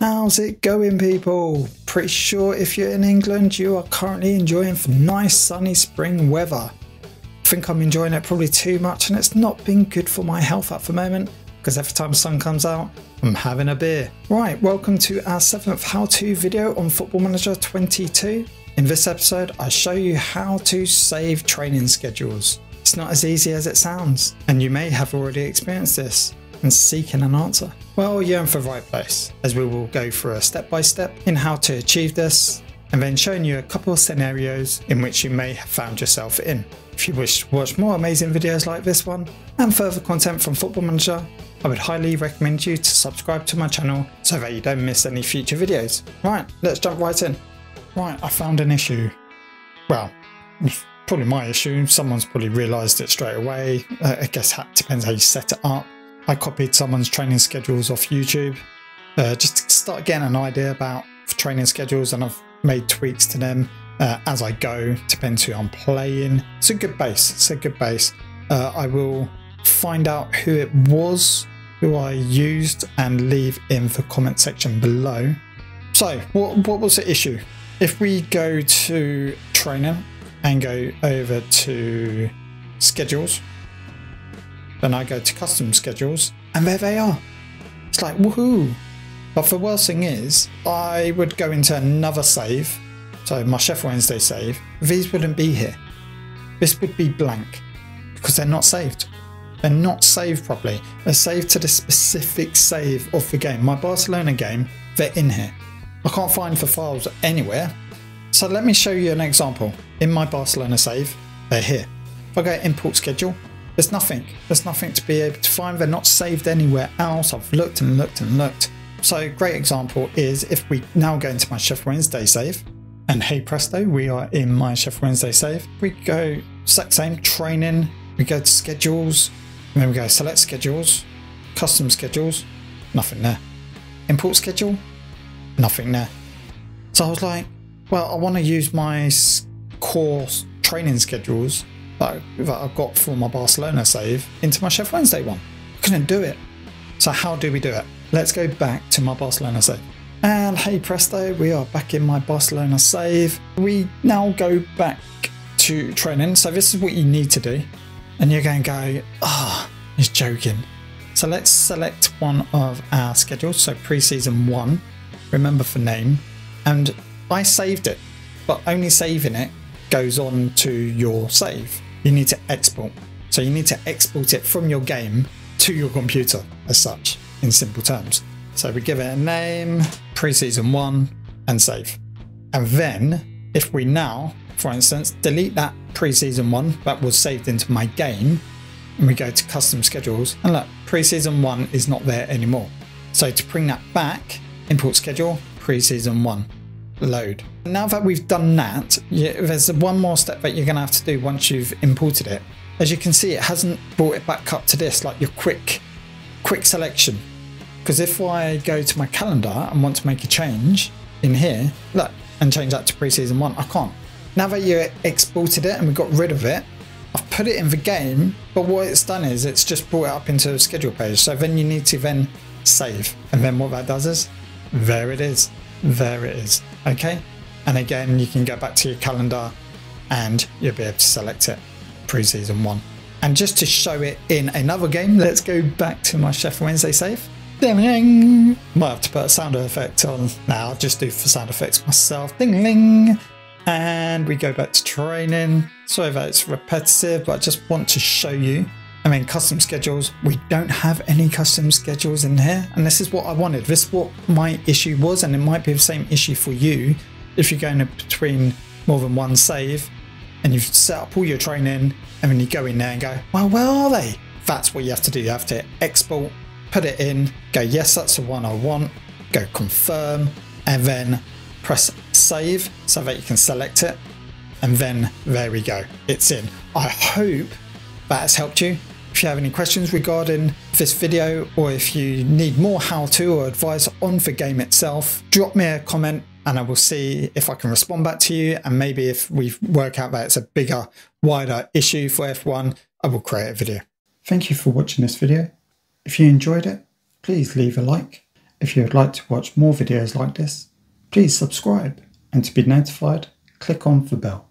How's it going, people? Pretty sure if you're in England you are currently enjoying nice sunny spring weather. I think I'm enjoying it probably too much, and it's not been good for my health at the moment because every time the sun comes out I'm having a beer. Right, welcome to our 7th how-to video on Football Manager 22. In this episode I show you how to save training schedules. It's not as easy as it sounds, and you may have already experienced this and seeking an answer. Well, you're in for the right place, as we will go through a step-by-step in how to achieve this, and then showing you a couple of scenarios in which you may have found yourself in. If you wish to watch more amazing videos like this one and further content from Football Manager, I would highly recommend you to subscribe to my channel so that you don't miss any future videos. Right, let's jump right in. Right, I found an issue. Well, probably my issue. Someone's probably realised it straight away. I guess that depends how you set it up. I copied someone's training schedules off YouTube just to start getting an idea about training schedules, and I've made tweaks to them as I go. Depends who I'm playing. It's a good base. I will find out who it was, who I used, and leave in the comment section below. So what was the issue? If we go to training and go over to schedules, then I go to custom schedules, and there they are. It's like woohoo! But the worst thing is, I would go into another save, so my Sheffield Wednesday save. These wouldn't be here. This would be blank because they're not saved. They're not saved properly. They're saved to the specific save of the game. My Barcelona game, they're in here. I can't find the files anywhere. So let me show you an example. In my Barcelona save, they're here. If I go import schedule, there's nothing. There's nothing to be able to find. They're not saved anywhere else. I've looked and looked and looked. So a great example is if we now go into my Sheffield Wednesday save, and hey presto, we are in my Sheffield Wednesday save. We go same training, we go to schedules, and then we go select schedules, custom schedules, nothing there. Import schedule, nothing there. So I was like, well, I want to use my core training schedules that I've got for my Barcelona save into my Sheffield Wednesday one. I couldn't do it. So how do we do it? Let's go back to my Barcelona save. And hey presto, we are back in my Barcelona save. We now go back to training. So this is what you need to do. And you're going to go, ah, oh, he's joking. So let's select one of our schedules. So pre-season one, remember for name. And I saved it, but only saving it goes on to your save. You need to export. So you need to export it from your game to your computer as such, in simple terms. So we give it a name, pre-season one, and save. And then if we now, for instance, delete that pre-season one that was saved into my game, and we go to custom schedules, and look, pre-season one is not there anymore. So to bring that back, import schedule, pre-season one, load. Now that we've done that, there's one more step that you're going to have to do once you've imported it. As you can see, it hasn't brought it back up to this, like your quick selection. Because if I go to my calendar and want to make a change in here, look, and change that to pre-season one, I can't. Now that you exported it and we got rid of it, I've put it in the game, but what it's done is it's just brought it up into a schedule page. So then you need to then save. And then what that does is, there it is. There it is. Okay, and again you can go back to your calendar and you'll be able to select it, pre-season one. And just to show it in another game, let's go back to my Sheffield Wednesday save. Ding ding. Might have to put a sound effect on. Now I'll just do for sound effects myself. Ding ding. And we go back to training. Sorry that it's repetitive, but I just want to show you. I mean, custom schedules, we don't have any custom schedules in here, and this is what I wanted. This is what my issue was, and it might be the same issue for you if you're going between more than one save and you've set up all your training, and then you go in there and go, well, where are they? That's what you have to do. You have to export, put it in, go yes, that's the one I want, go confirm, and then press save so that you can select it, and then there we go, it's in. I hope that has helped you. If you have any questions regarding this video, or if you need more how-to or advice on the game itself, drop me a comment and I will see if I can respond back to you, and maybe if we work out that it's a bigger, wider issue for everyone, I will create a video. Thank you for watching this video. If you enjoyed it, please leave a like, If you would like to watch more videos like this, please subscribe, and to be notified, click on the bell.